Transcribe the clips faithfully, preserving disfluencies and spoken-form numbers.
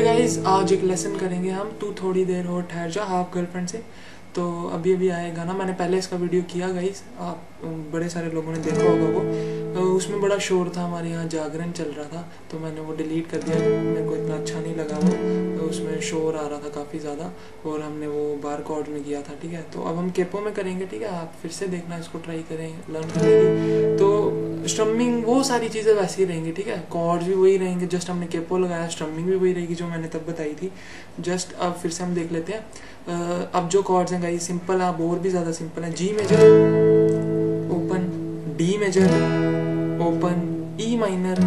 ये गाइस आज एक लेसन करेंगे हम, तू थोड़ी देर और ठहर जा, हाफ गर्लफ्रेंड से। तो अभी अभी आएगा ना, मैंने पहले इसका वीडियो किया गाइस, आप बड़े सारे लोगों ने देखा होगा वो। तो उसमें बड़ा शोर था, हमारे यहाँ जागरण चल रहा था, तो मैंने वो डिलीट कर दिया, मेरे को इतना अच्छा नहीं लगा वो। तो उसमें शोर आ रहा था काफ़ी ज़्यादा और हमने वो बार कोड में किया था, ठीक है। तो अब हम केपो में करेंगे, ठीक है। आप फिर से देखना, इसको ट्राई करें, लर्न करेंगे। तो स्ट्रमिंग वो सारी चीज़ें वैसी ही रहेंगी, ठीक है। कॉर्ड्स भी वही रहेंगे, जस्ट हमने केपो लगाया, स्ट्रमिंग भी वही रहेगी जो मैंने तब बताई थी। जस्ट अब फिर से हम देख लेते हैं। अब जो कॉर्ड्स हैं गाइस सिंपल है, अब और भी ज़्यादा सिंपल है। G major open, D major open, E minor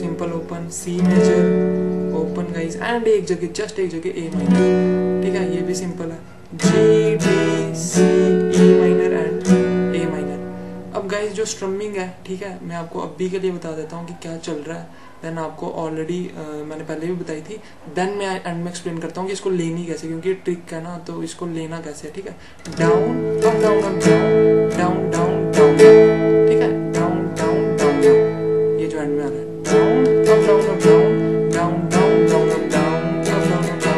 simple open, C major open guys, and एक जगह जस्ट एक जगह ए माइनर, ठीक है। ये भी सिंपल है, G D C E minor and guys जो स्ट्रमिंग है, ठीक है। मैं आपको अभी के लिए बता देता हूँ कि क्या चल रहा है, देन आपको ऑलरेडी uh, मैंने पहले भी बताई थी। देन मैं एंड में एक्सप्लेन करता हूँ कि इसको लेनी कैसे, क्योंकि ट्रिक है ना, तो इसको लेना कैसे, ठीक है। Down up down up down down down down, ठीक है, डाउन डाउन डाउन डाउन, ये जो एंड में आ रहा है, down up down up down down down down up down up down up down,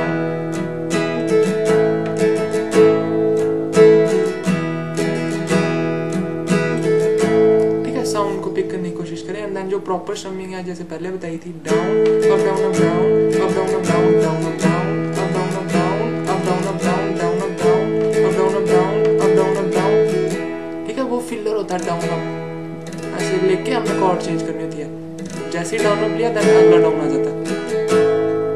sound को पिक करने की कोशिश करें। एंड देन जो प्रॉपर स्ट्रमिंग है जैसे पहले बताई थी, down up down up down up down up down down up down up down up down up down up down down up down up down up down up down up down, ठीक है। वो filler होता है down up, ऐसे लेके हमने cord change करनी होती है। जैसे ही डाउन अप लिया देन अगला डाउन आ जाता है,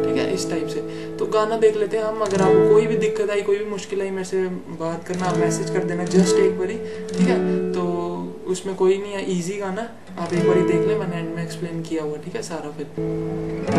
ठीक है, इस टाइप से। तो गाना देख लेते हैं हम। अगर आपको कोई भी दिक्कत आई, कोई भी मुश्किल आई, मेरे से बात करना, आप मैसेज कर देना जस्ट एक बारी, ठीक है। तो उसमें कोई नहीं है, इजी गाना, आप एक बारी देख ले, मैंने एंड में एक्सप्लेन किया हुआ, ठीक है, सारा। फिर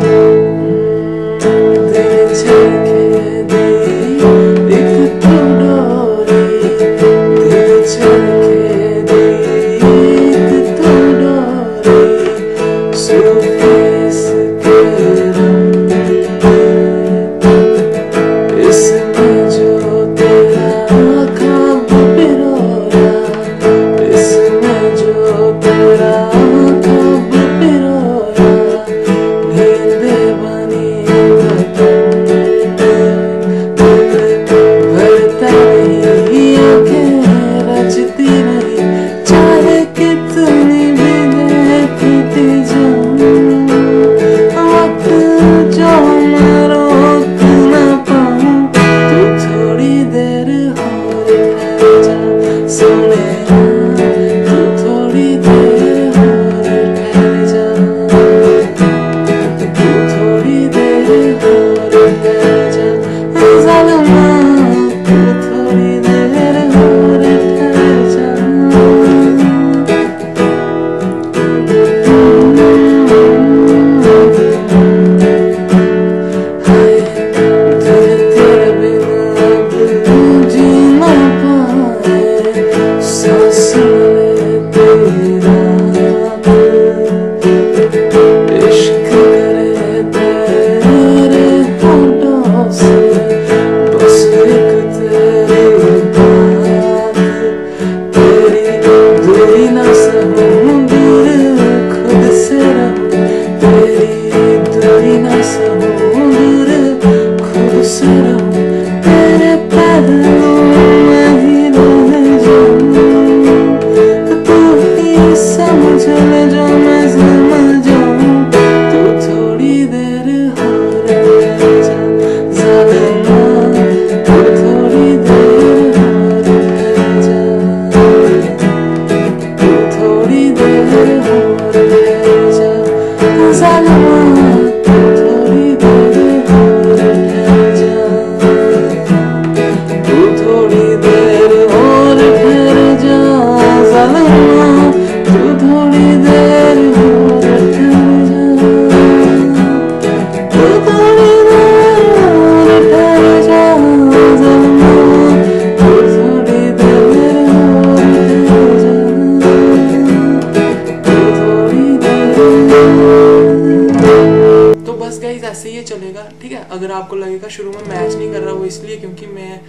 ऐसे ही चलेगा, ठीक है। अगर आपको लगेगा शुरू में मैच नहीं कर रहा वो, इसलिए क्योंकि मैं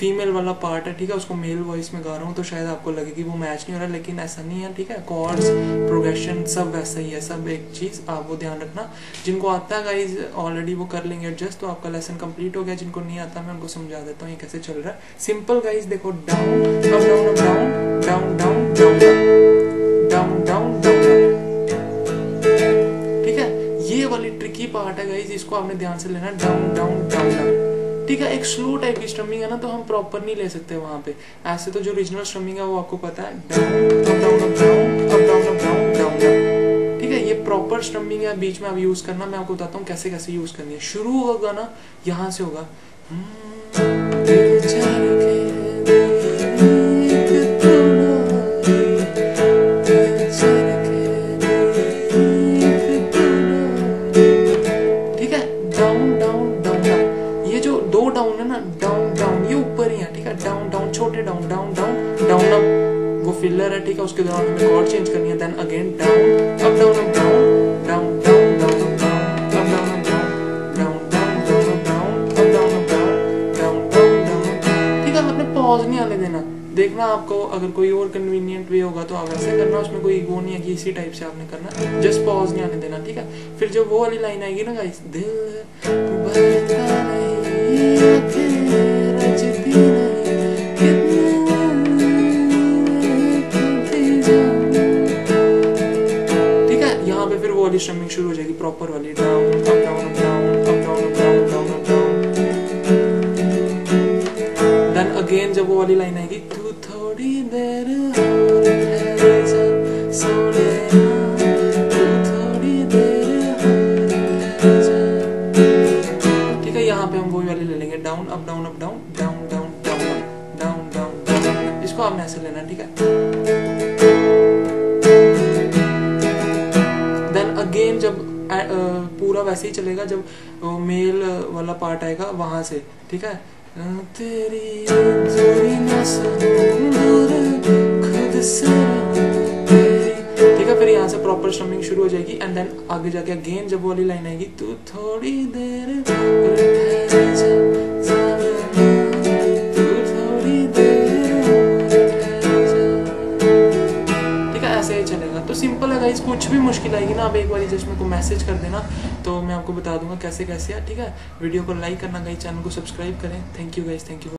फीमेल वाला पार्ट है, ठीक है, उसको मेल वॉइस में गा रहा हूँ तो शायद आपको लगे कि वो मैच नहीं हो रहा, लेकिन ऐसा नहीं है, ठीक है। कॉर्ड्स, प्रोग्रेशन सब वैसा ही है, सब एक चीज़, आप वो ध्यान रखना। जिनको आता है गाइज ऑलरेडी वो कर लेंगे एडजस्ट, तो आपका लेसन कंप्लीट हो गया। जिनको नहीं आता मैं उनको समझा देता हूँ ये कैसे चल रहा है। सिंपल गाइज देखो, down up down up down down down down down down down, ठीक है। ये वाली ट्रिकी पार्ट है गाइज, इसको आपने ध्यान से लेना, डाउन डाउन डाउन डाउन, ठीक है। एक स्लो टाइप की स्ट्रमिंग है ना, तो हम प्रॉपर नहीं ले सकते वहाँ पे। ऐसे तो जो ओरिजिनल स्ट्रमिंग है वो आपको पता है, down up down up down up down up down down down, ठीक है। ये प्रॉपर स्ट्रमिंग है, बीच में आप यूज करना। मैं आपको बताता हूँ कैसे कैसे यूज करनी है। शुरू होगा ना यहाँ से होगा, ठीक है, डाउन डाउन डाउन डाउन। ये जो दो डाउन है ना, डाउन डाउन ये ऊपर ही है, ठीक है, डाउन डाउन छोटे down down down down up, वो फिलर है, ठीक है, उसके दौरान हमें कॉर्ड चेंज करनी है। Then again down up down up down down down down up down up down down down up down up down up down down down, ठीक है। आपने पॉज नहीं आने देना, देखना आपको अगर कोई और कन्वीनियंट वे होगा तो आप ऐसे करना, उसमें कोई वो नहीं है कि इसी टाइप से आपने करना, जस्ट पॉज नहीं आने देना, ठीक है। फिर जब वो वाली लाइन आएगी ना गाइस, दिल स्ट्रमिंग शुरू हो जाएगी प्रॉपर वाली, down up down up down up down up down up down up down. Then again जब वो वाली लाइन आएगी, तू थोड़ी देर और है सोने, तू थोड़ी देर और है, ठीक है। यहाँ पे हम वो वाली ले लेंगे, down up down up down down down down down down, इसको आपने ऐसे लेना, ठीक है। अगेन जब आ, आ, पूरा वैसे ही चलेगा, जब मेल वाला पार्ट आएगा वहां से, ठीक है। तेरी जोड़ी ना सुनूं खुद से, ठीक है। फिर यहाँ से प्रॉपर स्ट्रमिंग शुरू हो जाएगी। एंड देन आगे जाके अगेन जब वाली लाइन आएगी, तू थोड़ी देर सिंपल है गाइस। कुछ भी मुश्किल आएगी ना, आप एक बार जस्ट मेरे को मैसेज कर देना तो मैं आपको बता दूंगा कैसे कैसे है, ठीक है। वीडियो को लाइक करना गाइस, चैनल को सब्सक्राइब करें। Thank you guys, thank you.